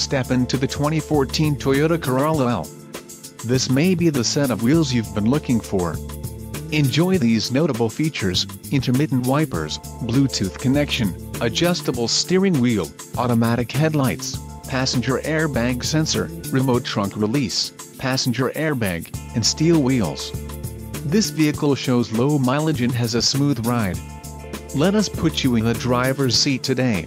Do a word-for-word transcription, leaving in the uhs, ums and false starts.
Step into the twenty fourteen Toyota Corolla L. This may be the set of wheels you've been looking for. Enjoy these notable features: intermittent wipers, Bluetooth connection, adjustable steering wheel, automatic headlights, passenger airbag sensor, remote trunk release, passenger airbag, and steel wheels. This vehicle shows low mileage and has a smooth ride. Let us put you in the driver's seat today.